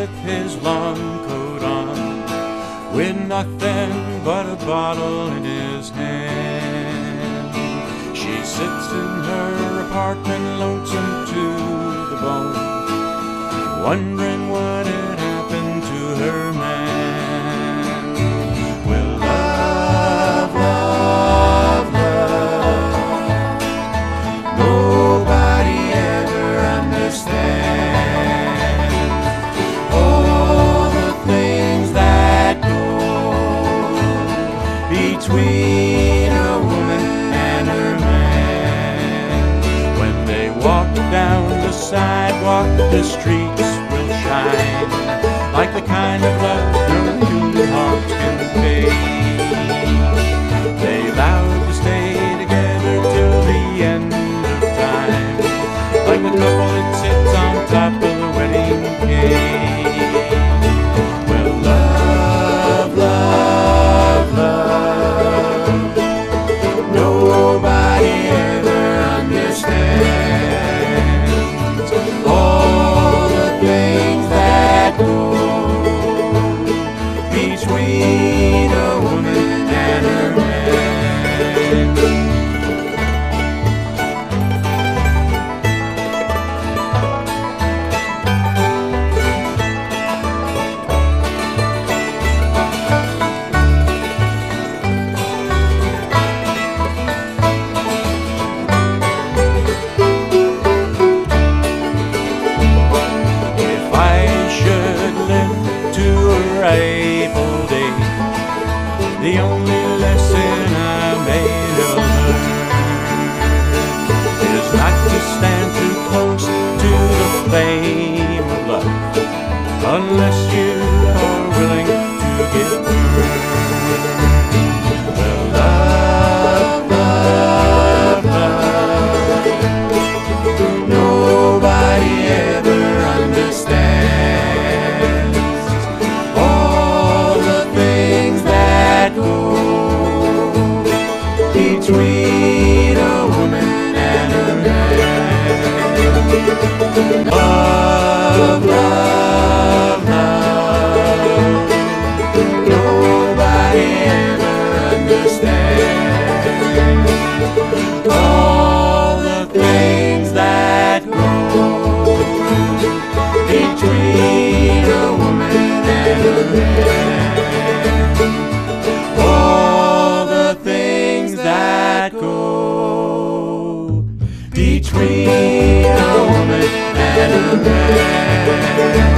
with his long coat on, with nothing but a bottle in his hand. She sits in her apartment, lonesome to the bone, wondering what had happened to her man. Well, love, love, love, nobody ever understands. Between a woman and her man, when they walk down the sidewalk, the streets will shine like the kind of love no human heart can pay. They vow to stay together till the end of time, like the couple that sits on top of the wedding cake. Well, love, love, love. Between a woman and a man.